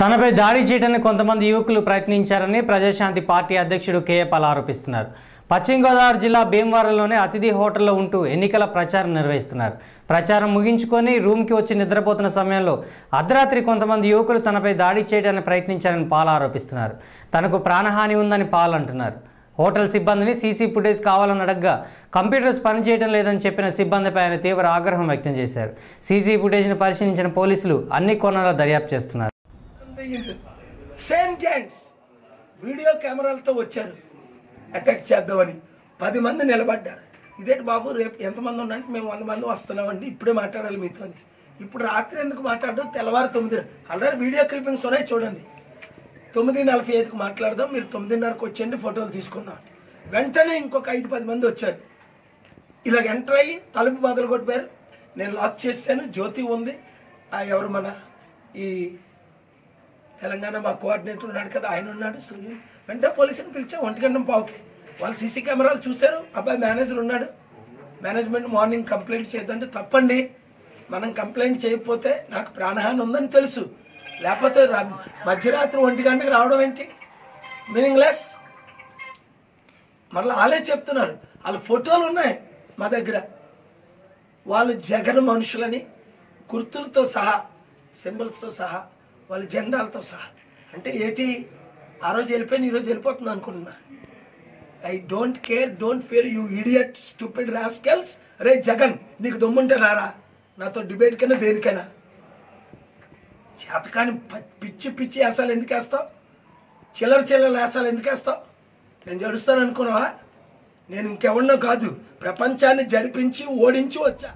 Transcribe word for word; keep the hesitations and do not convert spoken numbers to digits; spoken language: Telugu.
తనపై దాడి చేయడానికి కొంతమంది యువకులు ప్రయత్నించారని ప్రజాశాంతి పార్టీ అధ్యక్షుడు కే ఏ పాల్ ఆరోపిస్తున్నారు. పశ్చిమ గోదావరి జిల్లా భీమవరంలోని అతిథి హోటల్లో ఉంటూ ఎన్నికల ప్రచారం నిర్వహిస్తున్నారు. ప్రచారం ముగించుకొని రూమ్కి వచ్చి నిద్రపోతున్న సమయంలో అర్ధరాత్రి కొంతమంది యువకులు తనపై దాడి చేయడానికి ప్రయత్నించారని పాల్ ఆరోపిస్తున్నారు. తనకు ప్రాణహాని ఉందని పాల్ అంటున్నారు. హోటల్ సిబ్బందిని సీసీ ఫుటేజ్ కావాలని అడగగా కంప్యూటర్స్ పనిచేయడం లేదని చెప్పిన సిబ్బందిపై ఆయన తీవ్ర ఆగ్రహం వ్యక్తం చేశారు. సీసీ ఫుటేజ్ను పరిశీలించిన పోలీసులు అన్ని కోణాల్లో దర్యాప్తు చేస్తున్నారు. సేమ్ జెంట్స్ వీడియో కెమెరాలతో వచ్చారు, అటాక్ చేద్దామని పది మంది నిలబడ్డారు. ఇదేంటి బాబు, రేపు ఎంతమంది ఉన్నారంటే మేము వంద మంది వస్తున్నామండి, ఇప్పుడే మాట్లాడాలి మీతో. ఇప్పుడు రాత్రి ఎందుకు మాట్లాడడం, తెల్లవారు తొమ్మిది ఆల్రెడీ వీడియో క్లిప్పింగ్స్ ఉన్నాయి చూడండి. తొమ్మిది నలభై ఐదుకు మాట్లాడదాం, మీరు తొమ్మిదిన్నరకు వచ్చేయండి, ఫోటోలు తీసుకుందాం. వెంటనే ఇంకొక ఐదు పది మంది వచ్చారు. ఇలా ఎంటర్ అయ్యి తలుపు బదులు కొట్టారు. నేను లాక్ చేశాను, జ్యోతి ఉంది, ఎవరు మన ఈ తెలంగాణ మా కోఆర్డినేటర్ ఉన్నాడు కదా, ఆయన ఉన్నాడు సునీల్. వెంటనే పోలీసుని పిలిచాం. ఒంటి గంట పావుకి వాళ్ళు సీసీ కెమెరాలు చూశారు. అబ్బాయి మేనేజర్ ఉన్నాడు. మేనేజ్మెంట్ మార్నింగ్ కంప్లైంట్ చేయొద్దంటే తప్పండి, మనం కంప్లైంట్ చేయకపోతే నాకు ప్రాణహాని ఉందని తెలుసు, లేకపోతే మధ్యరాత్రి ఒంటి గంటకి రావడం ఏంటి, మీనింగ్లెస్. మరలా వాళ్ళే చెప్తున్నారు, వాళ్ళ ఫోటోలు ఉన్నాయి మా దగ్గర. వాళ్ళు జగన్ మనుషులని గుర్తులతో సహా, సింబల్స్తో సహా, వాళ్ళ జెండాలతో సహా. అంటే ఏంటి, ఆ రోజు వెళ్ళిపోయి ఈరోజు వెళ్ళిపోతుంది అనుకుంటున్నా. I don't care, don't fair, you idiot stupid rascals. రే జగన్, నీకు దమ్ముంటే రారా నాతో డిబేట్ కన్నా దేనికైనా. చేతకాని పిచ్చి పిచ్చి వేసాలు ఎందుకు వేస్తావు, చిల్లర చిల్లర వేసాలు ఎందుకు వేస్తావు? నేను జడుస్తాను అనుకున్నావా? నేను ఇంకెవరినో కాదు, ప్రపంచాన్ని జరిపించి ఓడించి వచ్చా.